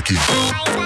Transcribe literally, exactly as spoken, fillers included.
Kentucky.